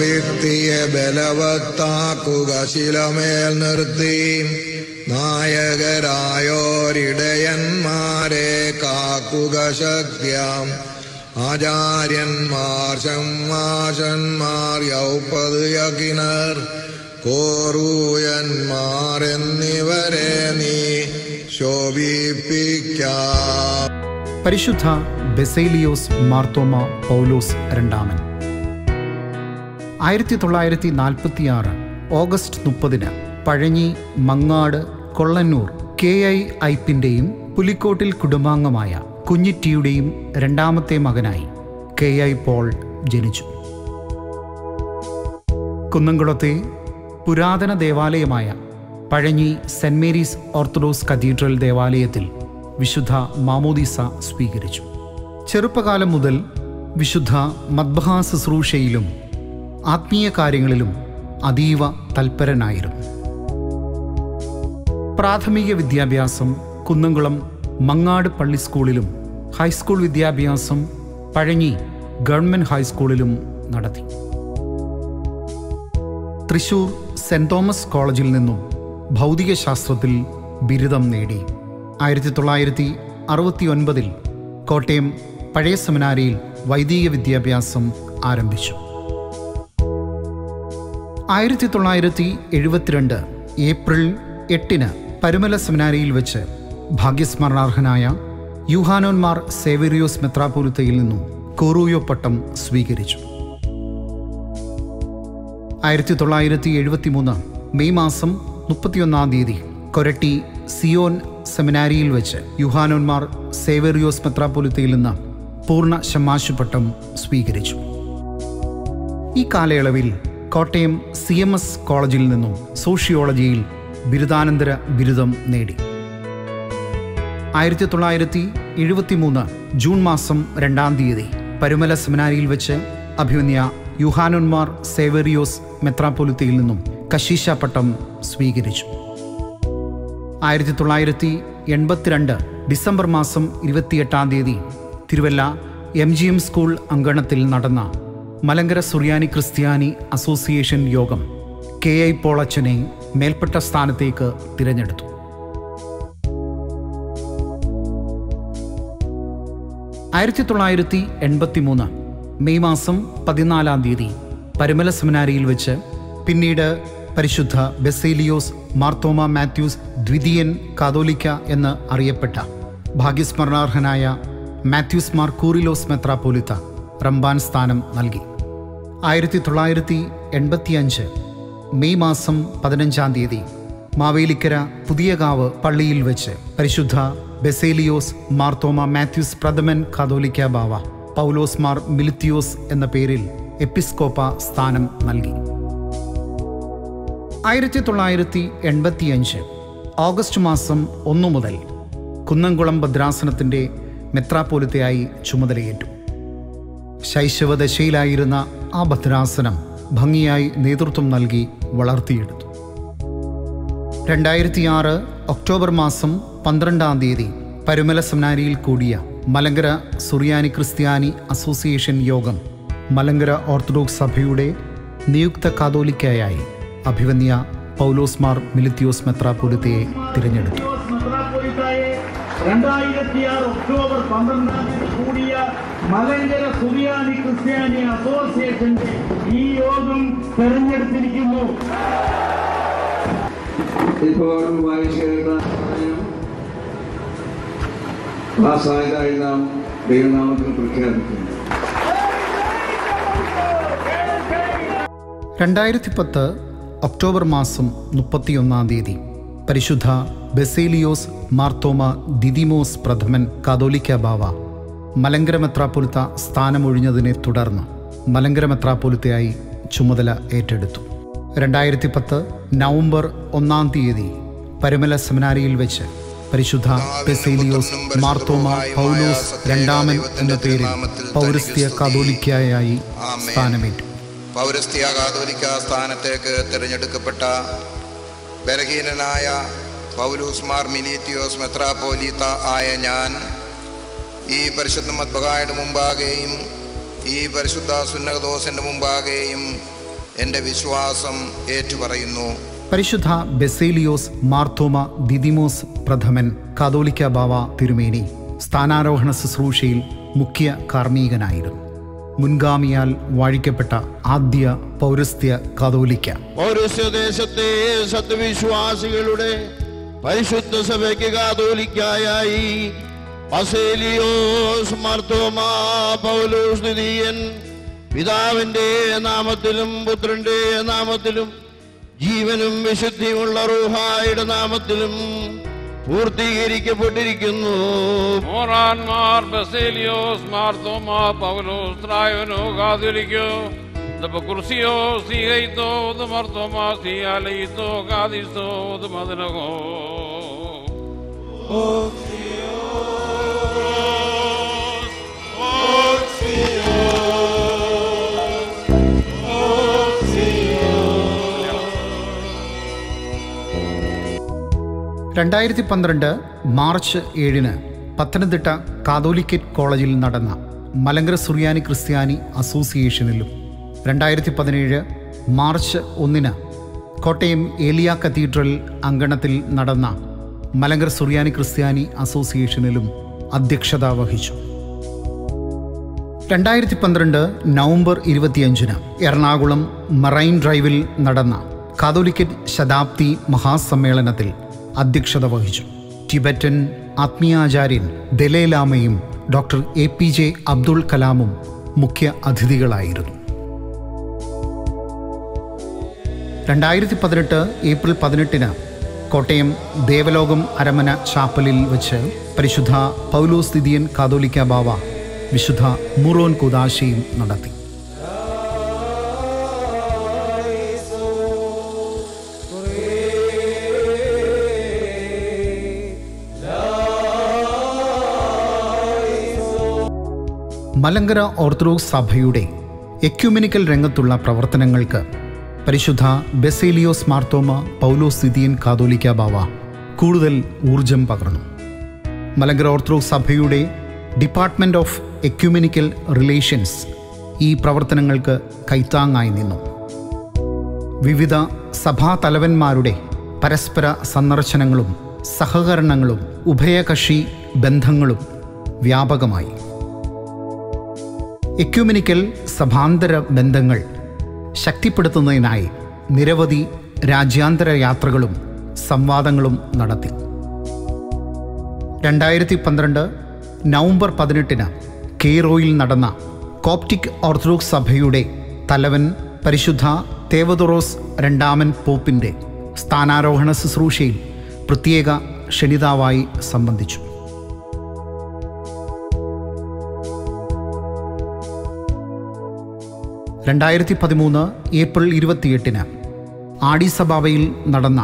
ഭിത്തിയെ ബലവത്താക്കുക ശിലമേൽ നിർത്തി നായകരായോരിടയന്മാരെ കാക്കുക ശക്തിയാം ആചാര്യന്മാർ സംവാചന്മാർ യൗപതിയകിനർ കോറൂയന്മാർ എന്നിവരെ നീ ശോഭിപ്പിക്കാം. പരിശുദ്ധ ബസേലിയോസ് മാർത്തോമ പൗലോസ് രണ്ടാമൻ 1946 ഓഗസ്റ്റ് 30-ന് പഴഞ്ഞി മങ്ങാട് കൊള്ളന്നൂർ KIIPന്റെയും പുലിക്കോട്ടിൽ കുടുംബാംഗമായ കുഞ്ഞിറ്റിയുടെയും രണ്ടാമത്തെ മകനായി KI പോൾ ജനിച്ചു. കുന്നംകുളത്തെ പുരാതന ദേവാലയമായ Pazhanji Saint Mary's Orthodox cathedral ദേവാലയത്തിൽ വിശുദ്ധ മാമോദീസ സ്വീകരിച്ചു. ചെറുപ്പകാലം മുതൽ വിശുദ്ധ മദ്ബഹാ ശുശ്രൂഷയിലും ആത്മീയ കാര്യങ്ങളിലും അതീവ തൽപരനായിരുന്നു. പ്രാഥമിക വിദ്യാഭ്യാസം കുന്നംകുളം മങ്ങാട് പള്ളി സ്കൂളിലും ഹൈസ്കൂൾ വിദ്യാഭ്യാസം പഴഞ്ഞി ഗവൺമെൻറ് ഹൈസ്കൂളിലും നടത്തി. തൃശൂർ സെന്റ് തോമസ് കോളേജിൽ നിന്നും ഭൗതികശാസ്ത്രത്തിൽ ബിരുദം നേടി. 1969-ൽ കോട്ടയം പഴയ സെമിനാരിയിൽ വൈദിക വിദ്യാഭ്യാസം ആരംഭിച്ചു. 1972 ഏപ്രിൽ 8-ന് പരുമല സെമിനാരിയിൽ വെച്ച് ഭാഗ്യസ്മരണാർഹനായ യുഹാനോൻ മാർ സെവെറിയോസ് മെത്രാപ്പൊലിത്തയിൽ നിന്നും കോറൂയോ പട്ടം സ്വീകരിച്ചു. 1973 മെയ് മാസം 31-ാം തീയതി കൊരട്ടി സിയോൻ സെമിനാരിയിൽ വെച്ച് യുഹാനോൻ മാർ സെവെറിയോസ് മെത്രാപ്പൊലിത്തയിൽ നിന്ന് പൂർണ്ണ ശമാശുപട്ടം സ്വീകരിച്ചു. ഈ കാലയളവിൽ കോട്ടയം CMS കോളേജിൽ നിന്നും സോഷ്യോളജിയിൽ ബിരുദാനന്തര ബിരുദം നേടി. 1973 ജൂൺ മാസം 2-ാം തീയതി പരുമല സെമിനാരിയിൽ വെച്ച് അഭിമന്യ യുഹാനോൻ മാർ സെവെറിയോസ് മെത്രാപ്പൊലിത്തയിൽ നിന്നും കശീശ പട്ടം സ്വീകരിച്ചു. 1982 ഡിസംബർ മാസം 28-ാം തീയതി തിരുവല്ല MGM സ്കൂൾ അങ്കണത്തിൽ നടന്ന മലങ്കര സുറിയാനി ക്രിസ്ത്യാനി അസോസിയേഷൻ യോഗം KI പോൾ അച്ഛനെ മേൽപ്പെട്ട സ്ഥാനത്തേക്ക് തിരഞ്ഞെടുത്തു. 1983 മെയ് മാസം 14-ാം തീയതി പരുമല സെമിനാരിയിൽ വെച്ച് പിന്നീട് പരിശുദ്ധ ബസേലിയോസ് മാർത്തോമ മാത്യൂസ് ദ്വിതീയൻ കാതോലിക്ക എന്ന് അറിയപ്പെട്ട ഭാഗ്യസ്മരണാർഹനായ മാത്യൂസ് മാർ കൂറിലോസ് മെത്രാപ്പൊലിത്ത റംബാൻ സ്ഥാനം നൽകി. 1985 മെയ് മാസം 15-ാം തീയതി മാവേലിക്കര പുതിയകാവ് പള്ളിയിൽ വെച്ച് പരിശുദ്ധ ബസേലിയോസ് മാർത്തോമ മാത്യൂസ് പ്രഥമൻ കാതോലിക്ക ബാവ പൗലോസ് മാർ മിലിത്തിയോസ് എന്ന പേരിൽ എപ്പിസ്കോപ്പ സ്ഥാനം നൽകി. 1985 ഓഗസ്റ്റ് മാസം 1 മുതൽ കുന്നംകുളം ഭദ്രാസനത്തിൻ്റെ മെത്രാപ്പൊലിത്തയായി ചുമതലയേറ്റു. ശൈശവദശയിലായിരുന്ന ആ ഭദ്രാസനം ഭംഗിയായി നേതൃത്വം നൽകി വളർത്തിയെടുത്തു. 2006 ഒക്ടോബർ മാസം 12-ാം തീയതി പരുമല സെമിനാരിയിൽ കൂടിയ മലങ്കര സുറിയാനി ക്രിസ്ത്യാനി അസോസിയേഷൻ യോഗം മലങ്കര ഓർത്തഡോക്സ് സഭയുടെ നിയുക്ത കാതോലിക്കയായി അഭിവന്യ പൗലോസ് മാർ മിലിത്തിയോസ് മെത്രാപ്പൊലിത്തയെ തിരഞ്ഞെടുത്തു. 2006 ഒക്ടോബർ 12-ാം തീയതി കൂടിയ മലങ്കര സുറിയാനി ക്രിസ്ത്യാനി അസോസിയേഷന്റെ ഈ യോഗം തെരഞ്ഞെടുത്തിരിക്കുന്നു. പ്രഖ്യാപിക്കുന്നു. 2010 ഒക്ടോബർ മാസം 31-ാം തീയതി പരിശുദ്ധ ബസേലിയോസ് മാർത്തോമ ദിദിമോസ് പ്രഥമൻ കാതോലിക്ക ബാവ മലങ്കര മെത്രാപ്പൊലിത്ത സ്ഥാനമൊഴിഞ്ഞതിനെ തുടർന്ന് മലങ്കര മെത്രാപ്പൊലിത്തയായി ചുമതല ഏറ്റെടുത്തു. 2010 നവംബർ 1-ാം തീയതി പരുമല സെമിനാരിയിൽ വെച്ച് പരിശുദ്ധ ബസേലിയോസ് മാർത്തോമ പൗലോസ് രണ്ടാമൻ എന്ന പേരിൽ പൗരസ്ത്യ കാതോലിക്കയായി സ്ഥാനമേറ്റു. പൗരസ്ത്യ കാതോലിക്ക സ്ഥാനത്തേക്ക് തിരഞ്ഞെടുക്കപ്പെട്ട ബലഹീനനായ പൗലോസ് മാർ മിലിത്തിയോസ് മെത്രാപ്പൊലീത്ത ആയ ഞാൻ ഈ പരിശുദ്ധ മദ്ബഹായുടെ മുമ്പാകെയും ഈ പരിശുദ്ധ സുന്നഹദോസിൻ്റെ മുമ്പാകെയും എൻ്റെ വിശ്വാസം ഏറ്റുപറയുന്നു. പരിശുദ്ധ ബസേലിയോസ് മാർത്തോമ ദിദിമോസ് പ്രഥമൻ കാതോലിക്ക ബാവ തിരുമേനി സ്ഥാനാരോഹണ ശുശ്രൂഷയിൽ മുഖ്യ കാർമ്മികനായിരുന്നു. മുൻഗാമിയാൽ വാഴിക്കപ്പെട്ട ആദ്യ പൗരസ്ത്യ കാതോലിക്ക. പൗരസ്ത്യദേശത്തെ സത്യവിശ്വാസികളുടെ പരിശുദ്ധ സഭയ്ക്ക് കാതോലിക്കായി ബസേലിയോസ് മാർത്തോമ പൗലോസ് ദ്വിതീയൻ പിതാവിന്റെ നാമത്തിലും പുത്രന്റെ നാമത്തിലും ജീവനും വിശുദ്ധിയുമുള്ള റൂഹായുടെ നാമത്തിലും പൂർത്തീകരിക്കപ്പെട്ടിരിക്കുന്നു. മോറാൻമാർ ബസേലിയോസ് മാർത്തോമ പൗലോസ് ത്രായവനോ കാതിരിക്കോ കുർസിയോ സീഹയിത്തോ മർത്തോമ സീയാലയിത്തോ കാതിസോ മദനകോ. (2012) മാർച്ച് 7-ന് പത്തനംതിട്ട കാതോലി കിഡ് കോളേജിൽ നടന്ന മലങ്കര സുറിയാനി ക്രിസ്ത്യാനി അസോസിയേഷനിലും 2017 മാർച്ച് 1-ന് കോട്ടയം ഏലിയ കത്തീഡ്രൽ അങ്കണത്തിൽ നടന്ന മലങ്കര സുറിയാനി ക്രിസ്ത്യാനി അസോസിയേഷനിലും അധ്യക്ഷത വഹിച്ചു. 2012 നവംബർ 25-ന് എറണാകുളം മറൈൻ ഡ്രൈവിൽ നടന്ന കാതോലി കിഡ് ശതാബ്ദി മഹാസമ്മേളനത്തിൽ അധ്യക്ഷത വഹിച്ചു. ടിബറ്റൻ ആത്മീയാചാര്യൻ ദലൈലാമയും ഡോക്ടർ APJ അബ്ദുൾ കലാമും മുഖ്യ അതിഥികളായിരുന്നു. 2018 ഏപ്രിൽ 18-ന് കോട്ടയം ദേവലോകം അരമന ചാപ്പലിൽ വച്ച് പരിശുദ്ധ പൗലോസ് ദ്വിതീയൻ കാതോലിക്ക ബാവ വിശുദ്ധ മുറോൻ കുദാശയും നടത്തി. മലങ്കര ഓർത്തഡോക്സ് സഭയുടെ എക്യുമെനിക്കൽ രംഗത്തുള്ള പ്രവർത്തനങ്ങൾക്ക് പരിശുദ്ധ ബസേലിയോസ് മാർത്തോമ പൗലോസ് ദ്വിതീയൻ കാതോലിക്ക ബാവ കൂടുതൽ ഊർജം പകർന്നു. മലങ്കര ഓർത്തഡോക്സ് സഭയുടെ ഡിപ്പാർട്ട്മെൻറ്റ് ഓഫ് എക്യുമെനിക്കൽ റിലേഷൻസ് ഈ പ്രവർത്തനങ്ങൾക്ക് കൈത്താങ്ങായി നിന്നു. വിവിധ സഭാ തലവന്മാരുടെ പരസ്പര സന്ദർശനങ്ങളും സഹകരണങ്ങളും ഉഭയകക്ഷി ബന്ധങ്ങളും വ്യാപകമായി. എക്യുമെനിക്കൽ സഭാന്തര ബന്ധങ്ങൾ ശക്തിപ്പെടുത്തുന്നതിനായി നിരവധി രാജ്യാന്തര യാത്രകളും സംവാദങ്ങളും നടത്തി. 2012 നവംബർ 18-ന് കെയ്റോയിൽ നടന്ന കോപ്റ്റിക് ഓർത്തഡോക്സ് സഭയുടെ തലവൻ പരിശുദ്ധ തേവദോറോസ് രണ്ടാമൻ പോപ്പിൻ്റെ സ്ഥാനാരോഹണ ശുശ്രൂഷയിൽ പ്രത്യേക ക്ഷണിതാവായി സംബന്ധിച്ചു. 2013 ഏപ്രിൽ 28-ന് ആഡിസബാബയിൽ നടന്ന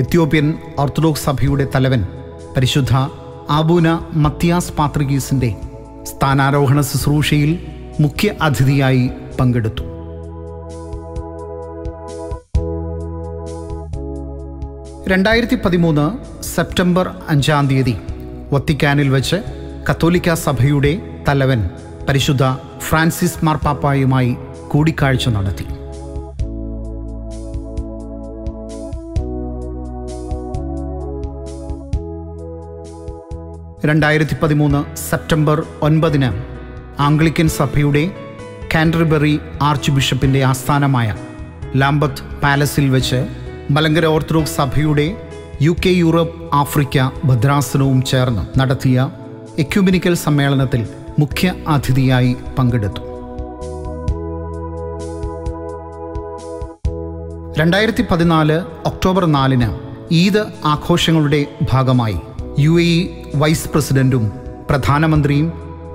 എത്യോപ്യൻ ഓർത്തഡോക്സ് സഭയുടെ തലവൻ പരിശുദ്ധ ആബൂന മത്തിയാസ് പാത്രികീസിൻ്റെ സ്ഥാനാരോഹണ ശുശ്രൂഷയിൽ മുഖ്യ അതിഥിയായി പങ്കെടുത്തു. 2013 സെപ്റ്റംബർ 5-ാം തീയതി വത്തിക്കാനിൽ വച്ച് കത്തോലിക്ക സഭയുടെ തലവൻ പരിശുദ്ധ ഫ്രാൻസിസ് മാർപ്പാപ്പായുമായി കൂടിക്കാഴ്ച നടത്തി. 2013 സെപ്റ്റംബർ 9-ന് ആംഗ്ലിക്കൻ സഭയുടെ കാൻഡർബറി ആർച്ച് ബിഷപ്പിൻ്റെ ആസ്ഥാനമായ ലാംബത്ത് പാലസിൽ വെച്ച് മലങ്കര ഓർത്തഡോക്സ് സഭയുടെ UK, Europe, ആഫ്രിക്ക ഭദ്രാസനവും ചേർന്ന് നടത്തിയ എക്യുമെനിക്കൽ സമ്മേളനത്തിൽ മുഖ്യ അതിഥിയായി പങ്കെടുത്തു. 2014 ഒക്ടോബർ 4-ന് ഈദ് ആഘോഷങ്ങളുടെ ഭാഗമായി UAE വൈസ് പ്രസിഡന്റും പ്രധാനമന്ത്രിയും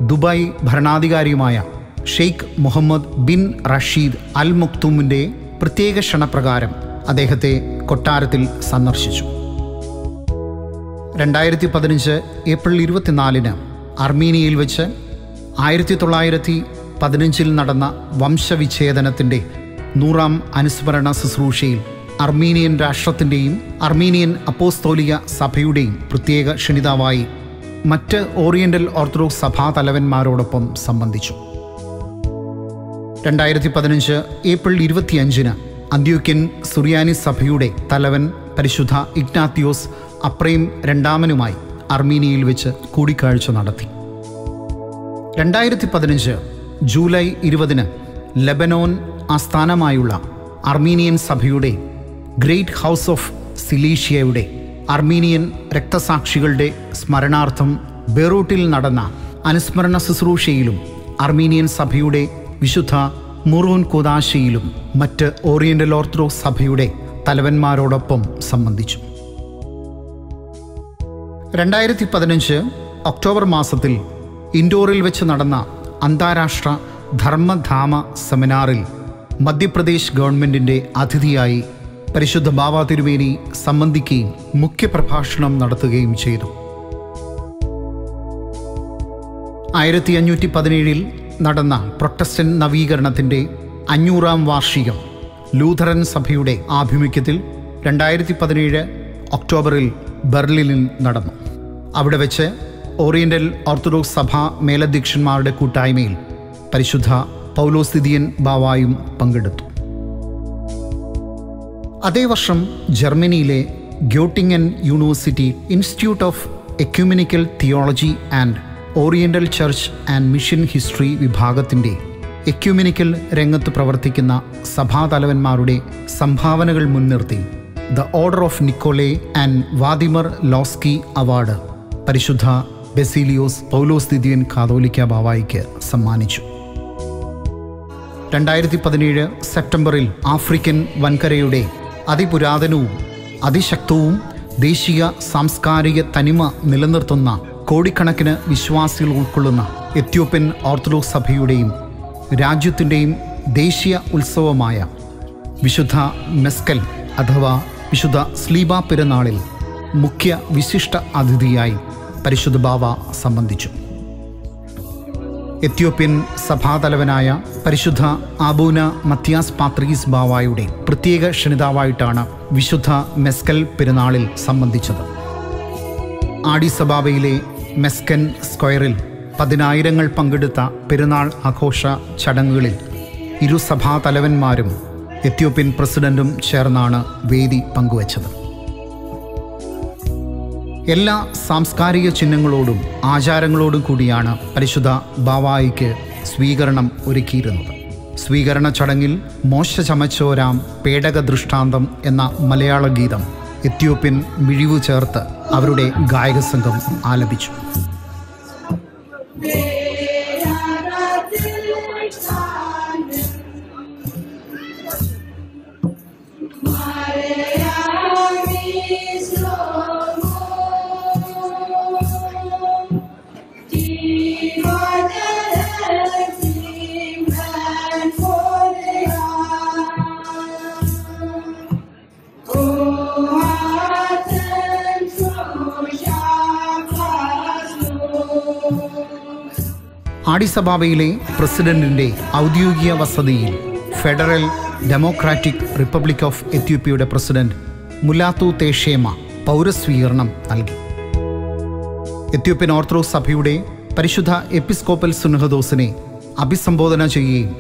ദുബായ് ഭരണാധികാരിയുമായ Sheikh Mohammed bin Rashid Al മക്തൂമിൻ്റെ പ്രത്യേക ക്ഷണപ്രകാരം അദ്ദേഹത്തെ കൊട്ടാരത്തിൽ സന്ദർശിച്ചു. 2015 ഏപ്രിൽ 24-ന് അർമീനിയയിൽ വെച്ച് 1915-ൽ നടന്ന വംശവിച്ഛേദനത്തിൻ്റെ 100-ാം അനുസ്മരണ ശുശ്രൂഷയിൽ അർമീനിയൻ രാഷ്ട്രത്തിൻ്റെയും അർമീനിയൻ അപ്പോസ്തോലിക സഭയുടെയും പ്രത്യേക ക്ഷണിതാവായി മറ്റ് ഓറിയൻ്റൽ ഓർത്തഡോക്സ് സഭാ തലവന്മാരോടൊപ്പം സംബന്ധിച്ചു. 2015 ഏപ്രിൽ 25-ന് അന്ത്യോക്യൻ സുറിയാനി സഭയുടെ തലവൻ പരിശുദ്ധ ഇഗ്നാത്തിയോസ് അപ്രേം രണ്ടാമനുമായി അർമീനിയയിൽ വെച്ച് കൂടിക്കാഴ്ച നടത്തി. 2015 ജൂലൈ 20-ന് ലെബനോൻ ആസ്ഥാനമായുള്ള അർമീനിയൻ സഭയുടെ ഗ്രേറ്റ് ഹൗസ് ഓഫ് സിലീഷ്യയുടെ അർമീനിയൻ രക്തസാക്ഷികളുടെ സ്മരണാർത്ഥം ബെറൂട്ടിൽ നടന്ന അനുസ്മരണ ശുശ്രൂഷയിലും അർമീനിയൻ സഭയുടെ വിശുദ്ധ മുറൂൻ കുദാശയിലും മറ്റ് ഓറിയൻ്റൽ ഓർത്തഡോക്സ് സഭയുടെ തലവന്മാരോടൊപ്പം സംബന്ധിച്ചു. 2015 ഒക്ടോബർ മാസത്തിൽ ഇൻഡോറിൽ വെച്ച് നടന്ന അന്താരാഷ്ട്ര ധർമ്മധാമ സെമിനാറിൽ മധ്യപ്രദേശ് ഗവൺമെൻറ്റിൻ്റെ അതിഥിയായി പരിശുദ്ധ ബാവ തിരുമേനി സംബന്ധിക്കുകയും മുഖ്യപ്രഭാഷണം നടത്തുകയും ചെയ്തു. 1517-ൽ നടന്ന പ്രൊട്ടസ്റ്റന്റ് നവീകരണത്തിൻ്റെ 500-ാം വാർഷികം ലൂഥറൻ സഭയുടെ ആഭിമുഖ്യത്തിൽ 2017 ഒക്ടോബറിൽ ബെർലിനിൽ നടന്നു. അവിടെ വെച്ച് ഓറിയൻ്റൽ ഓർത്തഡോക്സ് സഭാ മേലധ്യക്ഷന്മാരുടെ കൂട്ടായ്മയിൽ പരിശുദ്ധ പൗലോസിദിയൻ ബാവായും പങ്കെടുത്തു. അതേ വർഷം ജർമ്മനിയിലെ Gottingen university institute of ecumenical theology and Oriental Church and mission history വിഭാഗത്തിൻ്റെ എക്യുമെനിക്കൽ രംഗത്ത് പ്രവർത്തിക്കുന്ന സഭാതലവന്മാരുടെ സംഭാവനകൾ മുൻനിർത്തി the order of Nikolai and Vladimir Lossky award പരിശുദ്ധ ബെസീലിയോസ് പൗലോസ് ദിദിയൻ കാതോലിക്ക ബാവായിക്ക് സമ്മാനിച്ചു. 2017 സെപ്റ്റംബറിൽ ആഫ്രിക്കൻ വൻകരയുടെ അതിപുരാതനവും അതിശക്തവും ദേശീയ സാംസ്കാരിക തനിമ നിലനിർത്തുന്ന കോടിക്കണക്കിന് വിശ്വാസികൾ ഉൾക്കൊള്ളുന്ന എത്യോപ്യൻ ഓർത്തഡോക്സ് സഭയുടെയും രാജ്യത്തിൻ്റെയും ദേശീയ ഉത്സവമായ വിശുദ്ധ മെസ്കൽ അഥവാ വിശുദ്ധ സ്ലീബ പെരുന്നാളിൽ മുഖ്യ വിശിഷ്ട അതിഥിയായി പരിശുദ്ധ ബാവ സംബന്ധിച്ചു. എത്യോപ്യൻ സഭാതലവനായ പരിശുദ്ധ ആബൂന മത്യാസ് പാത്രീസ് ബാവായുടെ പ്രത്യേക ക്ഷണിതാവായിട്ടാണ് വിശുദ്ധ മെസ്കൽ പെരുന്നാളിൽ സംബന്ധിച്ചത്. ആഡിസബാബയിലെ മെസ്കൻ സ്ക്വയറിൽ 10,000ങ്ങൾ പങ്കെടുത്ത പെരുന്നാൾ ആഘോഷ ചടങ്ങുകളിൽ ഇരുസഭാ തലവന്മാരും എത്യോപ്യൻ പ്രസിഡന്റും ചേർന്നാണ് വേദി പങ്കുവച്ചത്. എല്ലാ സാംസ്കാരിക ചിഹ്നങ്ങളോടും ആചാരങ്ങളോടും കൂടിയാണ് പരിശുദ്ധ ബാവായിക്ക് സ്വീകരണം ഒരുക്കിയിരുന്നത്. സ്വീകരണ ചടങ്ങിൽ മോശ ചമച്ചോരാം പേടക ദൃഷ്ടാന്തം എന്ന മലയാള ഗീതം എത്യോപ്യൻ മിഴിവ് ചേർത്ത് അവരുടെ ഗായക സംഘം ആലപിച്ചു. ആഡിസബാബയിലെ പ്രസിഡന്റിൻ്റെ ഔദ്യോഗിക വസതിയിൽ ഫെഡറൽ ഡെമോക്രാറ്റിക് റിപ്പബ്ലിക് ഓഫ് എത്യോപ്യയുടെ പ്രസിഡന്റ് മുലാത്തു തേഷേമ പൗരസ്വീകരണം നൽകി. എത്യോപ്യൻ ഓർത്തഡോക്സ് സഭയുടെ പരിശുദ്ധ എപ്പിസ്കോപ്പൽ സുനഹദോസിനെ അഭിസംബോധന ചെയ്യുകയും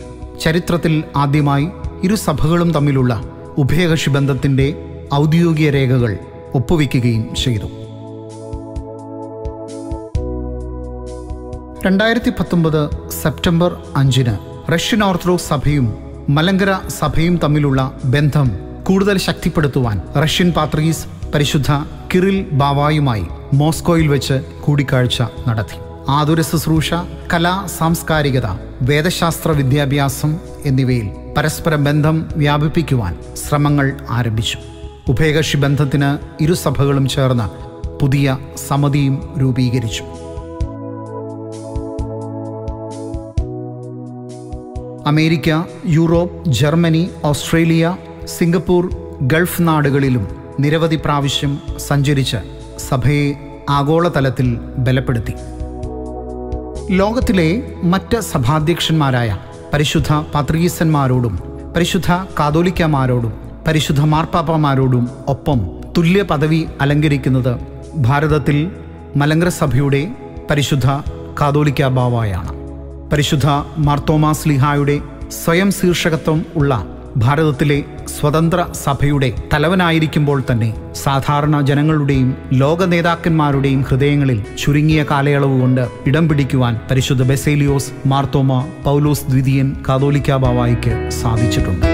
ചരിത്രത്തിൽ ആദ്യമായി ഇരുസഭകളും തമ്മിലുള്ള ഉഭയകക്ഷി ബന്ധത്തിൻ്റെ ഔദ്യോഗിക രേഖകൾ ഒപ്പുവെക്കുകയും ചെയ്തു. 2019 സെപ്റ്റംബർ 5-ന് റഷ്യൻ ഓർത്തഡോക്സ് സഭയും മലങ്കര സഭയും തമ്മിലുള്ള ബന്ധം കൂടുതൽ ശക്തിപ്പെടുത്തുവാൻ റഷ്യൻ പാത്രീസ് പരിശുദ്ധ കിറിൽ ബാവായുമായി മോസ്കോയിൽ വെച്ച് കൂടിക്കാഴ്ച നടത്തി. ആതുര ശുശ്രൂഷ, കലാ, സാംസ്കാരികത, വേദശാസ്ത്ര വിദ്യാഭ്യാസം എന്നിവയിൽ പരസ്പര ബന്ധം വ്യാപിപ്പിക്കുവാൻ ശ്രമങ്ങൾ ആരംഭിച്ചു. ഉഭയകക്ഷി ബന്ധത്തിന് ഇരുസഭകളും ചേർന്ന് പുതിയ സമിതിയും രൂപീകരിച്ചു. America, Europe, Germany, Australia, Singapore, Gulf നാടുകളിലും നിരവധി പ്രാവശ്യം സഞ്ചരിച്ച് സഭയെ ആഗോളതലത്തിൽ ബലപ്പെടുത്തി. ലോകത്തിലെ മറ്റ് സഭാധ്യക്ഷന്മാരായ പരിശുദ്ധ പാത്രീസന്മാരോടും പരിശുദ്ധ കാതോലിക്കമാരോടും പരിശുദ്ധ മാർപ്പാപ്പമാരോടും ഒപ്പം തുല്യ പദവി അലങ്കരിക്കുന്നത് ഭാരതത്തിൽ മലങ്കര സഭയുടെ പരിശുദ്ധ കാതോലിക്ക ബാവയാണ്. പരിശുദ്ധ മാർത്തോമാ ശ്ലീഹായുടെ സ്വയം ശീർഷകത്വം ഉള്ള ഭാരതത്തിലെ സ്വതന്ത്ര സഭയുടെ തലവനായിരിക്കുമ്പോൾ തന്നെ സാധാരണ ജനങ്ങളുടെയും ലോക നേതാക്കന്മാരുടെയും ഹൃദയങ്ങളിൽ ചുരുങ്ങിയ കാലയളവ് കൊണ്ട് ഇടം പിടിക്കുവാൻ പരിശുദ്ധ ബസേലിയോസ് മാർത്തോമ പൗലോസ് ദ്വിതീയൻ കാതോലിക്കാ ബാവായിക്ക് സാധിച്ചിട്ടുണ്ട്.